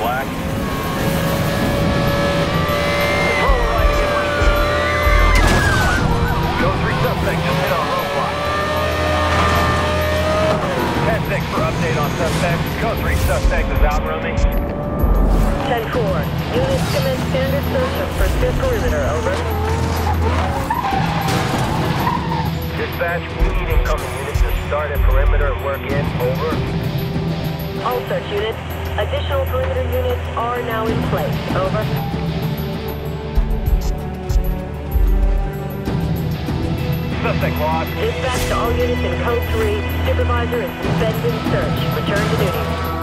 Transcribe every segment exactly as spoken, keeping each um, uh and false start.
One black. Suspect just hit on roadblock. ten six for update on suspect. Code three suspect is out, Romy. ten four, units commence standard search of pursuit perimeter, over. Dispatch, we need incoming units to start at perimeter and work in, over. All search units, additional perimeter units are now in place, over. Suspect lost. Dispatch to all units in code three. Supervisor is suspended search. Return to duty.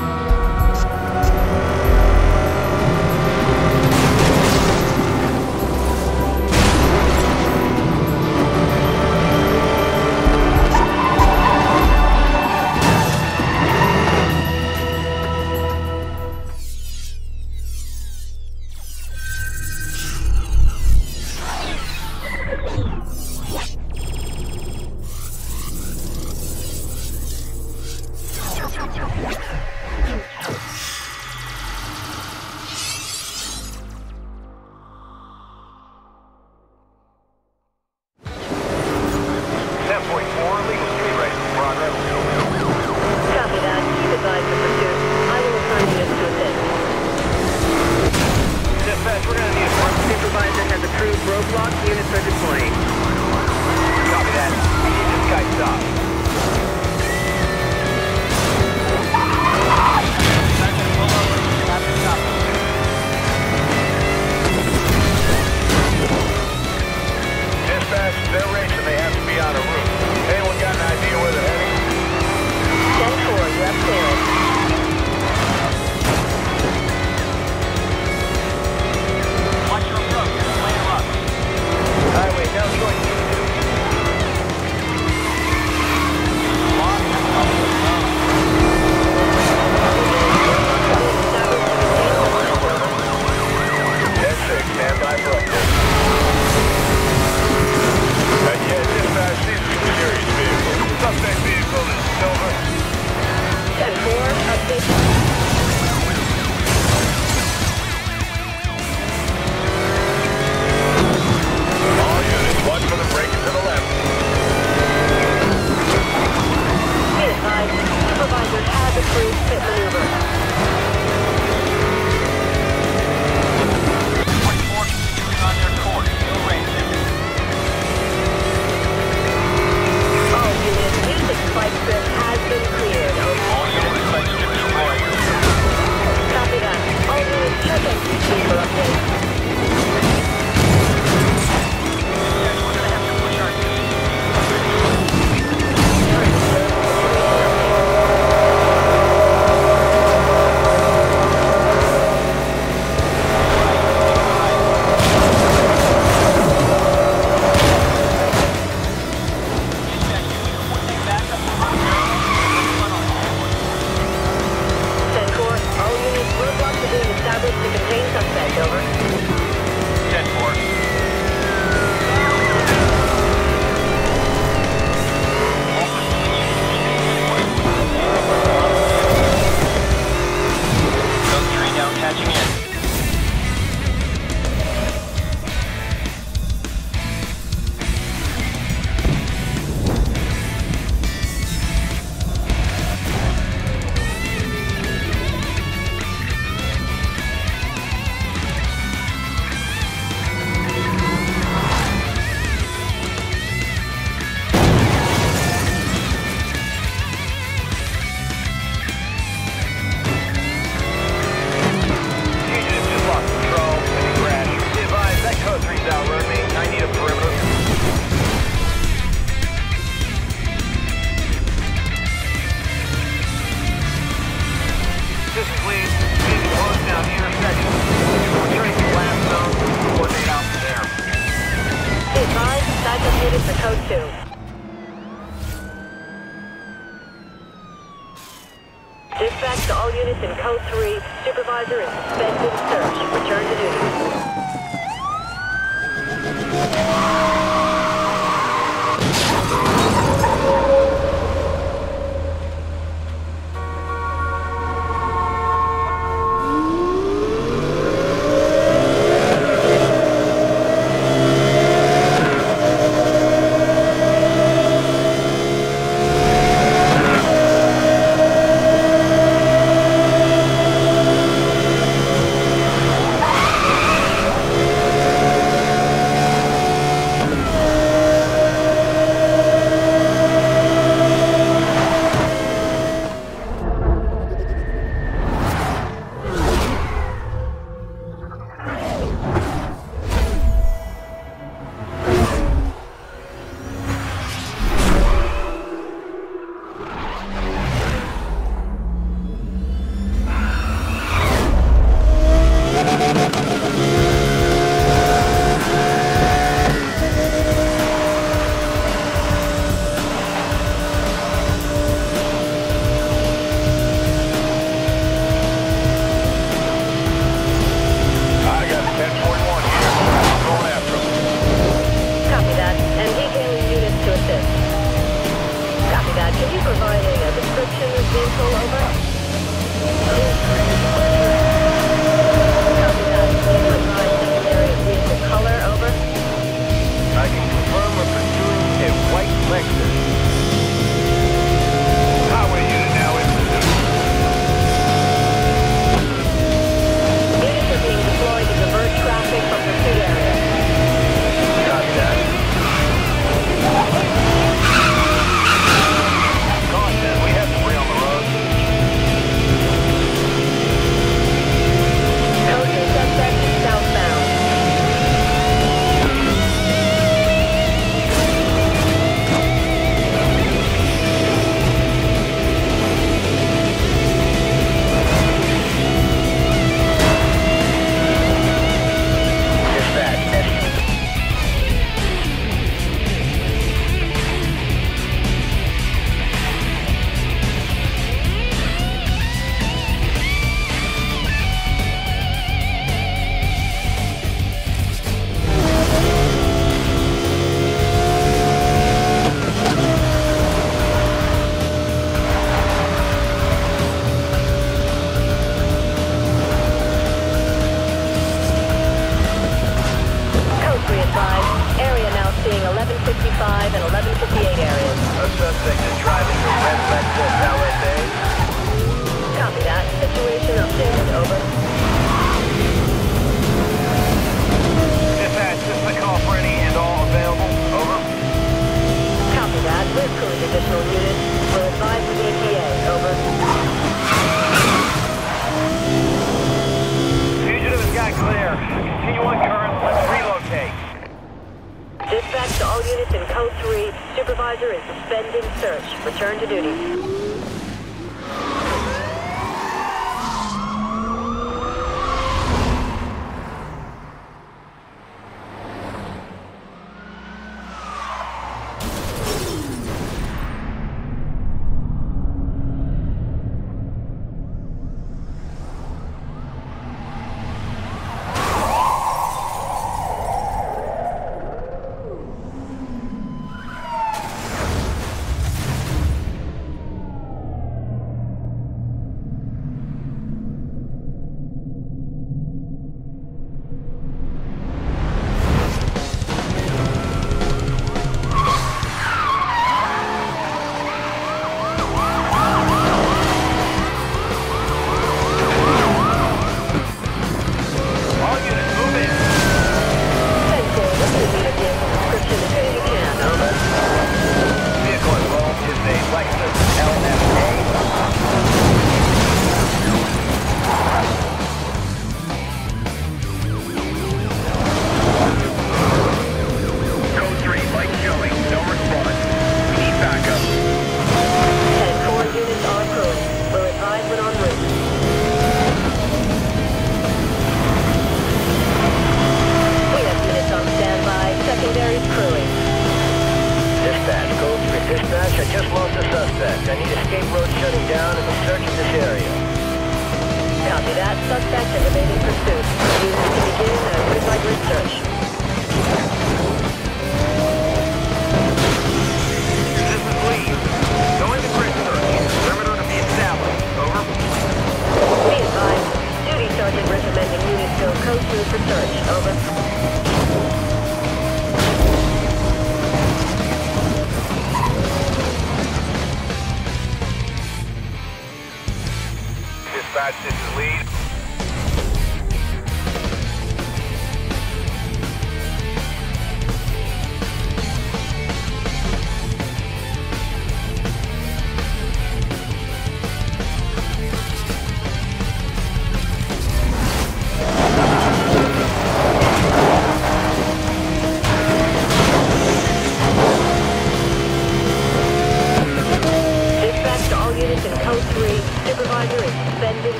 Supervisor is suspending search. Return to duty.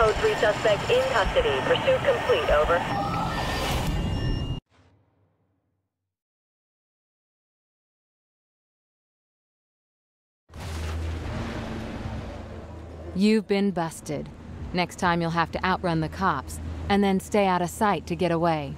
Code three suspect in custody. Pursuit complete. Over. You've been busted. Next time you'll have to outrun the cops and then stay out of sight to get away.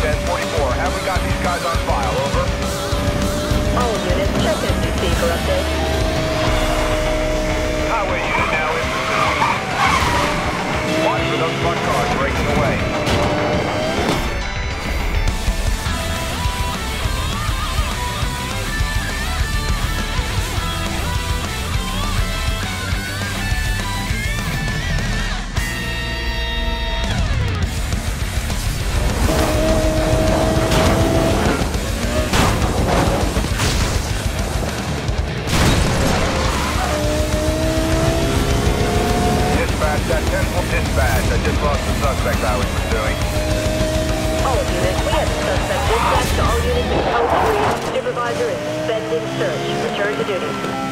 ten forty-four, have we got these guys on file, over? students.